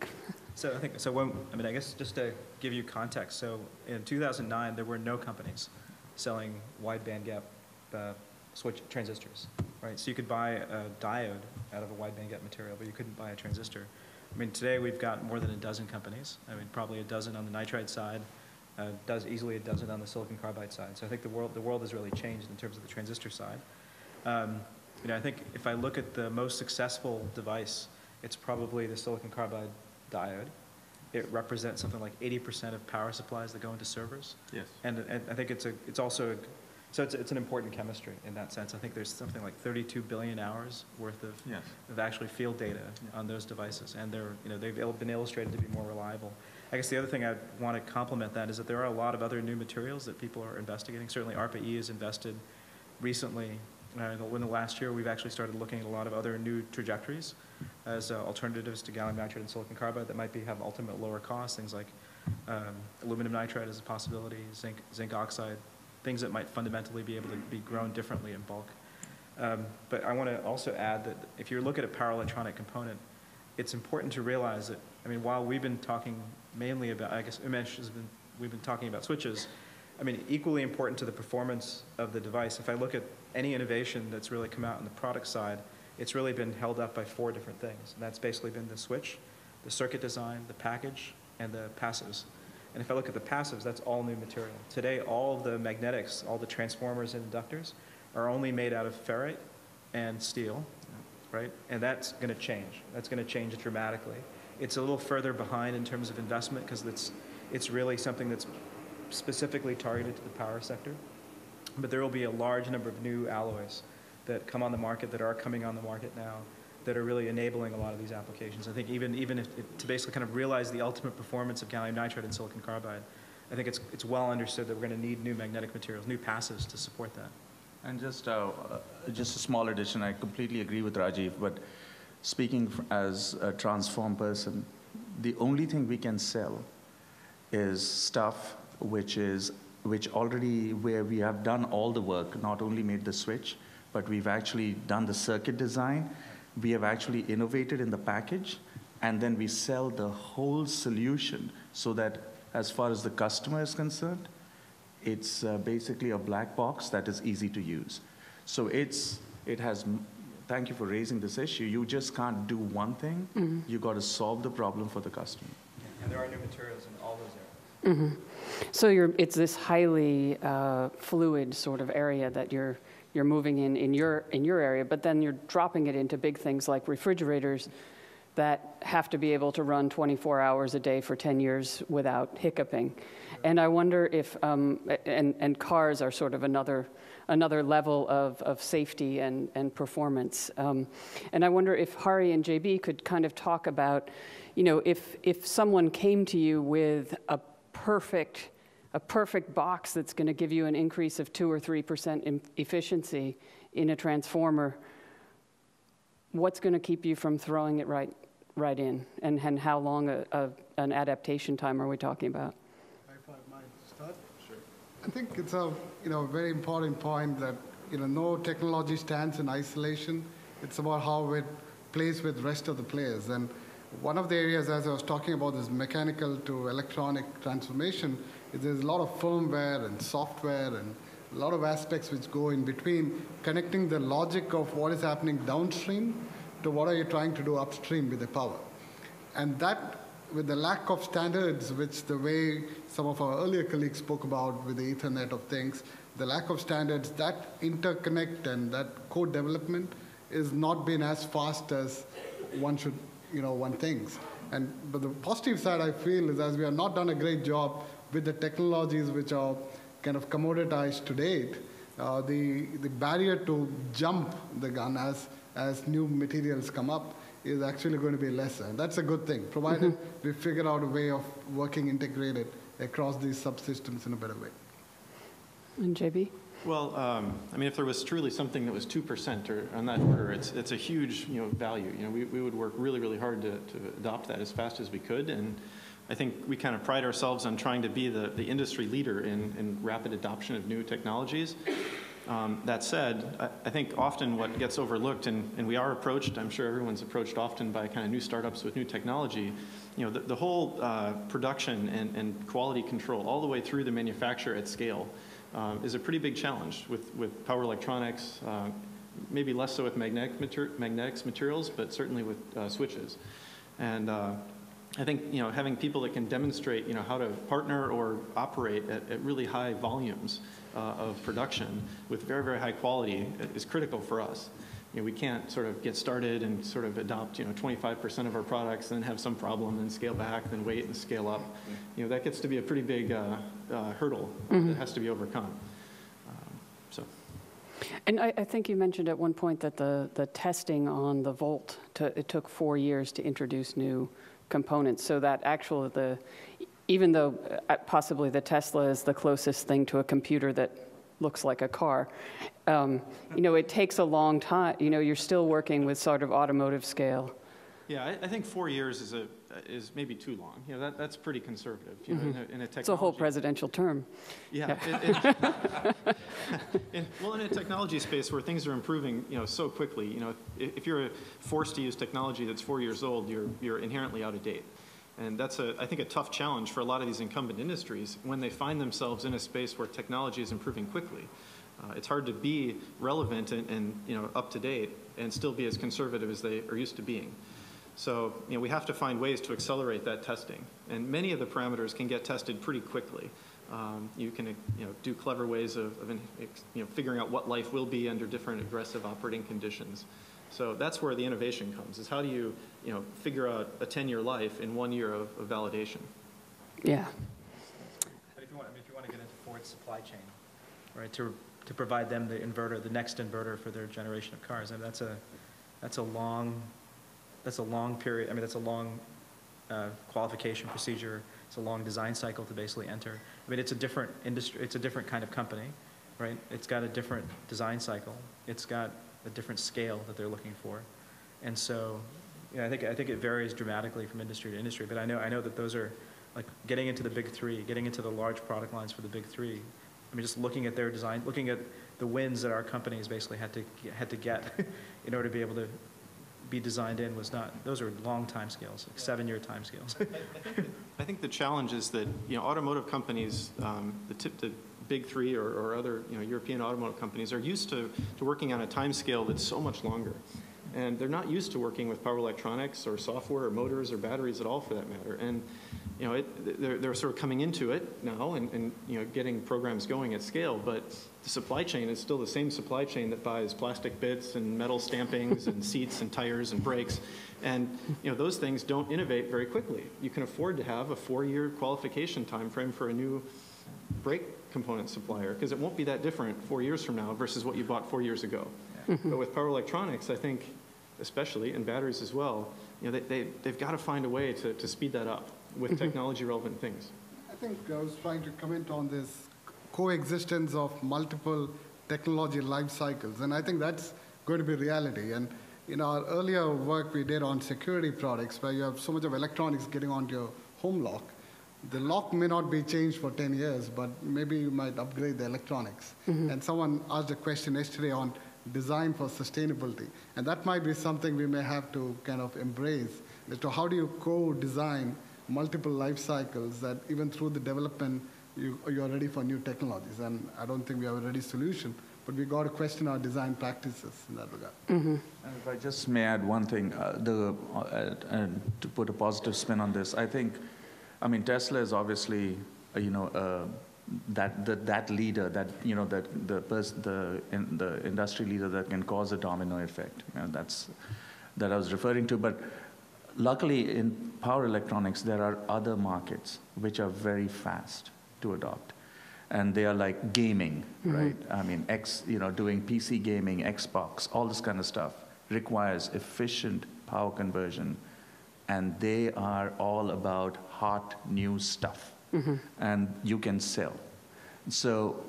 So I think so. When, I mean, I guess just to give you context. So in 2009, there were no companies selling wide bandgap switch transistors, right? So you could buy a diode out of a wide bandgap material, but you couldn't buy a transistor. I mean, today we've got more than a dozen companies. I mean, probably a dozen on the nitride side, easily a dozen on the silicon carbide side. So I think the world has really changed in terms of the transistor side. You know, I think if I look at the most successful device, it's probably the silicon carbide diode. It represents something like 80% of power supplies that go into servers. Yes. And I think it's an important chemistry in that sense. I think there's something like 32 billion hours worth of, yes, of actually field data, yeah, on those devices, and they're, you know, they've been illustrated to be more reliable. I guess the other thing I'd want to complement that is that there are a lot of other new materials that people are investigating. Certainly ARPA-E has invested recently. In the last year, we've actually started looking at a lot of other new trajectories as alternatives to gallium nitride and silicon carbide that might have ultimate lower costs, things like aluminum nitride is a possibility, zinc oxide, things that might fundamentally be able to be grown differently in bulk. But I want to also add that if you look at a power electronic component, it's important to realize that, I mean, while we've been talking mainly about, I guess Umesh has been, we've been talking about switches, I mean, equally important to the performance of the device, if I look at any innovation that's really come out on the product side, it's really been held up by four different things. And that's basically been the switch, the circuit design, the package, and the passives. And if I look at the passives, that's all new material. Today, all the magnetics, all the transformers and inductors are only made out of ferrite and steel, right? And that's going to change. That's going to change dramatically. It's a little further behind in terms of investment because it's really something that's specifically targeted to the power sector. But there will be a large number of new alloys that come on the market, that are coming on the market now, that are really enabling a lot of these applications. I think even to basically kind of realize the ultimate performance of gallium nitride and silicon carbide, I think it's well understood that we're going to need new magnetic materials, new passives to support that. And just a small addition, I completely agree with Rajeev, but speaking as a Transphorm person, the only thing we can sell is stuff which already, where we have done all the work, not only made the switch, but we've actually done the circuit design, we have actually innovated in the package, and then we sell the whole solution so that as far as the customer is concerned, it's basically a black box that is easy to use. So it has, thank you for raising this issue, you just can't do one thing, mm-hmm. You got to solve the problem for the customer. And there are new materials in all those areas. Mm-hmm. So it's this highly fluid sort of area that you're moving in your area, but then you're dropping it into big things like refrigerators that have to be able to run 24 hours a day for 10 years without hiccuping. And I wonder if, and cars are sort of another level of safety and performance. And I wonder if Hari and JB could kind of talk about, you know, if someone came to you with a perfect box that's going to give you an increase of 2 or 3% in efficiency in a transformer, what's going to keep you from throwing it right in? And how long an adaptation time are we talking about? I think it's a very important point that, you know, no technology stands in isolation. It's about how it plays with the rest of the players. And one of the areas, as I was talking about, this mechanical to electronic transformation, is there's a lot of firmware and software and a lot of aspects which go in between, connecting the logic of what is happening downstream to what are you trying to do upstream with the power. And that, with the lack of standards, which the way some of our earlier colleagues spoke about with the Ethernet of things, the lack of standards, that interconnect and that co-development is not been as fast as one should, one thinks. But the positive side, I feel, is as we have not done a great job with the technologies which are kind of commoditized to date, the barrier to jump the gun as new materials come up is actually going to be lesser. And that's a good thing, provided we figure out a way of working integrated across these subsystems in a better way. And JB? Well, I mean, if there was truly something that was 2% or on that order, it's a huge value. We would work really, really hard to adopt that as fast as we could. And I think we kind of pride ourselves on trying to be the industry leader in rapid adoption of new technologies. That said, I think often what gets overlooked, and we are approached, I'm sure everyone's approached often by kind of new startups with new technology, the whole production and quality control all the way through the manufacture at scale is a pretty big challenge with power electronics, maybe less so with magnetic materials, but certainly with switches. And I think having people that can demonstrate how to partner or operate at really high volumes of production with very, very high quality is critical for us. We can't sort of get started and sort of adopt 25% of our products, then have some problem, then scale back, then wait and scale up. That gets to be a pretty big hurdle that has to be overcome. And I think you mentioned at one point that the testing on the volt it took 4 years to introduce new components, so that actually even though possibly the Tesla is the closest thing to a computer that looks like a car, it takes a long time. You're still working with sort of automotive scale. Yeah, I think 4 years is maybe too long. That's pretty conservative. In a technology, it's a whole presidential term. Yeah. Well, in a technology space where things are improving, so quickly, if you're forced to use technology that's 4 years old, you're inherently out of date. And that's I think a tough challenge for a lot of these incumbent industries when they find themselves in a space where technology is improving quickly. It's hard to be relevant and up to date and still be as conservative as they are used to being. So we have to find ways to accelerate that testing. And many of the parameters can get tested pretty quickly. You can do clever ways of figuring out what life will be under different aggressive operating conditions. So that's where the innovation comes, is how do you figure out a 10-year life in 1 year of validation. Yeah. But if you want to get into Ford's supply chain, right, to provide them the inverter, the next inverter for their generation of cars, I mean, that's a long period. I mean, that's a long qualification procedure. It's a long design cycle to basically enter. I mean, it's a different industry. It's a different kind of company, right? It's got a different design cycle. It's got a different scale that they're looking for, and so I think it varies dramatically from industry to industry. But I know that those are like getting into the big three, getting into the large product lines for the big three. I mean, just looking at their design, looking at the wins that our companies basically had to get in order to be able to be designed in was not. Those are long time scales, like 7-year time scales. I think the challenge is that automotive companies, the big three or other European automotive companies are used to working on a time scale that's so much longer. and they're not used to working with power electronics or software or motors or batteries at all, for that matter. And you know, they're sort of coming into it now, and you know, getting programs going at scale. But the supply chain is still the same supply chain that buys plastic bits and metal stampings and seats and tires and brakes, and you know, those things don't innovate very quickly. You can afford to have a 4-year qualification time frame for a new brake component supplier, because it won't be that different 4 years from now versus what you bought 4 years ago. Mm-hmm. But with power electronics, I think, especially, and batteries as well, you know, they've got to find a way to speed that up with mm-hmm. technology-relevant things. I think I was trying to comment on this coexistence of multiple technology life cycles, and I think that's going to be reality. And in our earlier work we did on security products, where you have so much of electronics getting onto your home lock, the lock may not be changed for 10 years, but maybe you might upgrade the electronics. Mm-hmm. And someone asked a question yesterday on design for sustainability, and that might be something we may have to kind of embrace, as to how do you co-design multiple life cycles that even through the development you're ready for new technologies. And I don't think we have a ready solution, but we got to question our design practices in that regard. Mm-hmm. And if I just may add one thing, to put a positive spin on this, I think, I mean, Tesla is obviously, you know, that leader, that, you know, that the industry leader that can cause a domino effect, and that's that I was referring to. But luckily, in power electronics, there are other markets which are very fast to adopt, and they are like gaming, mm-hmm. right? I mean, you know, doing PC gaming, Xbox, all this kind of stuff requires efficient power conversion, and they are all about hot new stuff. Mm-hmm. And you can sell. So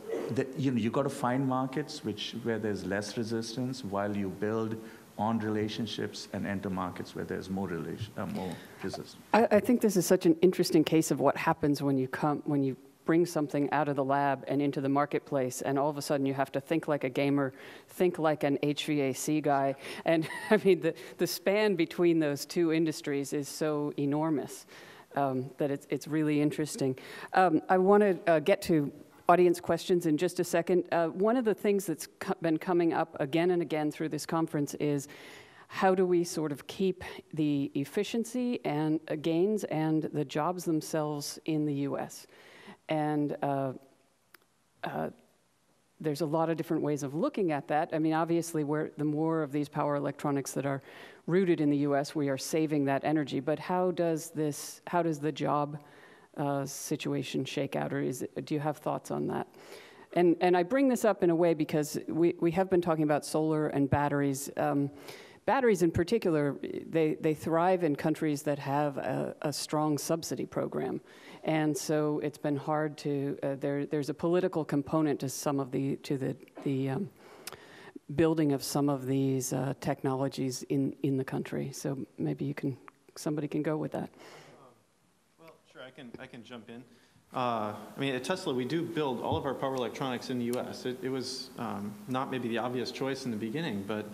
you know, you've got to find markets where there's less resistance, while you build on relationships and enter markets where there's more resistance. I think this is such an interesting case of what happens when you bring something out of the lab and into the marketplace, and all of a sudden you have to think like a gamer, think like an HVAC guy, and I mean, the span between those two industries is so enormous. That it's really interesting. I want to get to audience questions in just a second. One of the things that's been coming up again and again through this conference is how do we sort of keep the efficiency and gains and the jobs themselves in the U.S. And there's a lot of different ways of looking at that. I mean, obviously, the more of these power electronics that are rooted in the U.S., we are saving that energy. But how does the job situation shake out? Or do you have thoughts on that? And I bring this up in a way because we have been talking about solar and batteries. Batteries in particular, they thrive in countries that have a strong subsidy program. And so it's been hard to, there's a political component to some of the building of some of these technologies in the country. So maybe somebody can go with that. Well, sure, I can jump in. I mean, at Tesla, we do build all of our power electronics in the US. It was not maybe the obvious choice in the beginning, but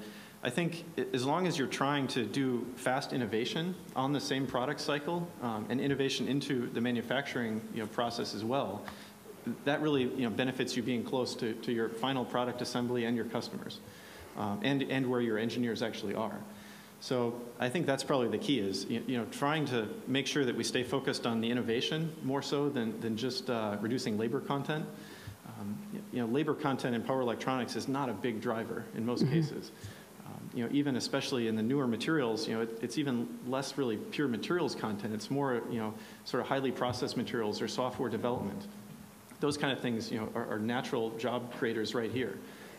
I think as long as you're trying to do fast innovation on the same product cycle and innovation into the manufacturing process as well, that really benefits you being close to your final product assembly and your customers and where your engineers actually are. So I think that's probably the key is trying to make sure that we stay focused on the innovation more so than just reducing labor content. Labor content in power electronics is not a big driver in most mm-hmm. cases. Even especially in the newer materials, it's even less really pure materials content. It's more, sort of highly processed materials or software development. Those kind of things, are natural job creators right here.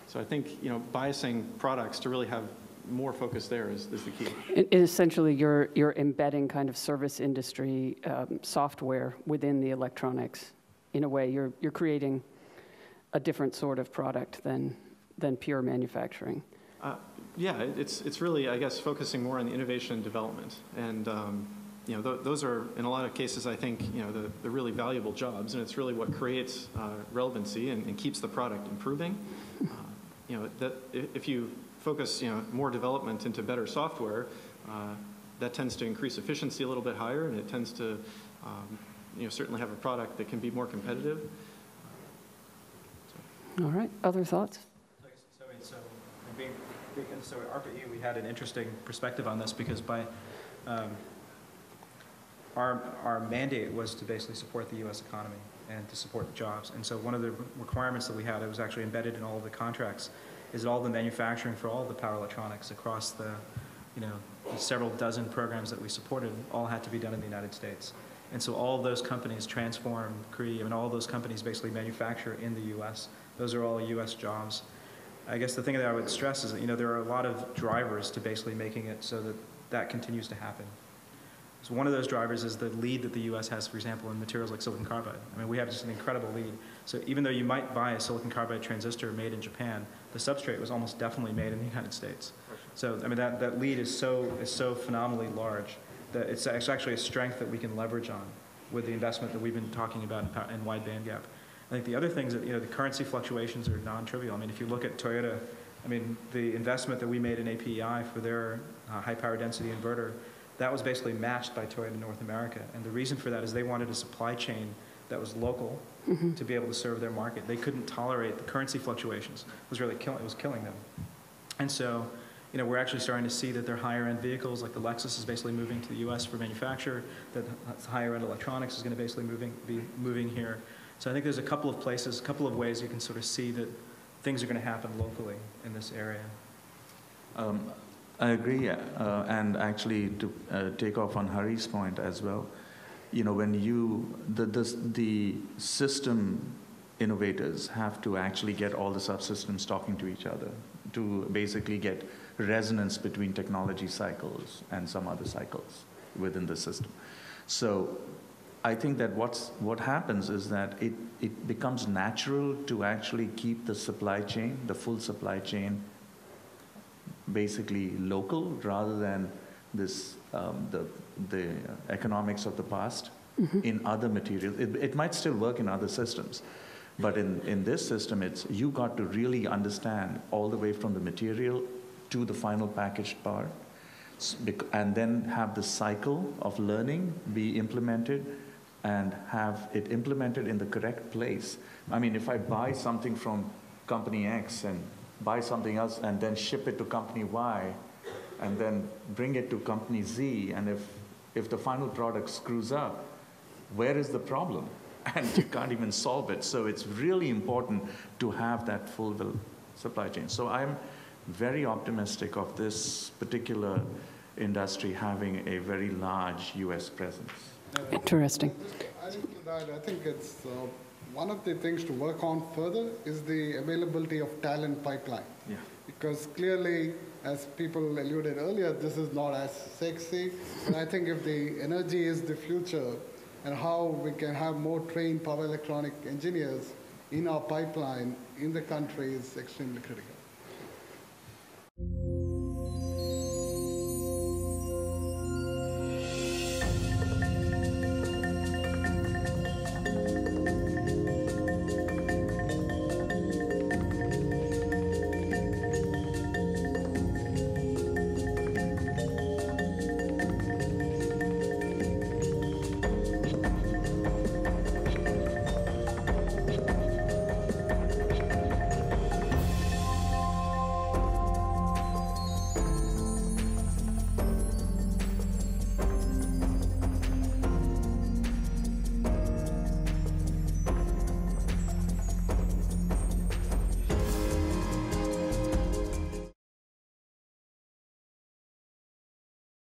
So I think, biasing products to really have more focus there is the key. And essentially, you're embedding kind of service industry software within the electronics. In a way, you're creating a different sort of product than pure manufacturing. Yeah, it's really, I guess, focusing more on the innovation and development. And those are, in a lot of cases, I think, the really valuable jobs. And it's really what creates relevancy and keeps the product improving. That if you focus, more development into better software, that tends to increase efficiency a little bit higher, and it tends to, certainly have a product that can be more competitive. All right, other thoughts? So And so at ARPA-E, we had an interesting perspective on this because by our mandate was to basically support the U.S. economy and to support jobs. And so one of the requirements that we had, it was actually embedded in all of the contracts, is all the manufacturing for all the power electronics across the, the several dozen programs that we supported all had to be done in the United States. And so all of those companies, Transphorm, Cree, all those companies basically manufacture in the U.S. Those are all U.S. jobs. I guess the thing that I would stress is that, there are a lot of drivers to basically making it so that that continues to happen. So one of those drivers is the lead that the U.S. has, for example, in materials like silicon carbide. We have just an incredible lead. So even though you might buy a silicon carbide transistor made in Japan, the substrate was almost definitely made in the United States. So, that lead is so phenomenally large that it's actually a strength that we can leverage on with the investment that we've been talking about in wide bandgap. I think the other things that, the currency fluctuations are non-trivial. If you look at Toyota, the investment that we made in APEI for their high power density inverter, that was basically matched by Toyota North America. And the reason for that is they wanted a supply chain that was local to be able to serve their market. They couldn't tolerate the currency fluctuations. It was really killing them. And so, we're actually starting to see that their higher-end vehicles, like the Lexus, is basically moving to the U.S. for manufacture, that higher-end electronics is going to basically be moving here. So I think there's a couple of places, a couple of ways you can sort of see that things are going to happen locally in this area. I agree, yeah. And actually to take off on Hari's point as well, when the system innovators have to actually get all the subsystems talking to each other to basically get resonance between technology cycles and some other cycles within the system. So I think that what happens is that it becomes natural to actually keep the supply chain, the full supply chain, basically local rather than this the economics of the past in other materials. It might still work in other systems, but in this system, you got to really understand all the way from the material to the final packaged part, and then have the cycle of learning be implemented and have it implemented in the correct place. If I buy something from company X and buy something else and then ship it to company Y and then bring it to company Z, and if the final product screws up, where is the problem? And you can't even solve it. So it's really important to have that full supply chain. So I'm very optimistic of this particular industry having a very large U.S. presence. Interesting. I think it's one of the things to work on further is the availability of talent pipeline. Yeah. Because clearly, as people alluded earlier, this is not as sexy. And I think if the energy is the future, and how we can have more trained power electronic engineers in our pipeline in the country is extremely critical.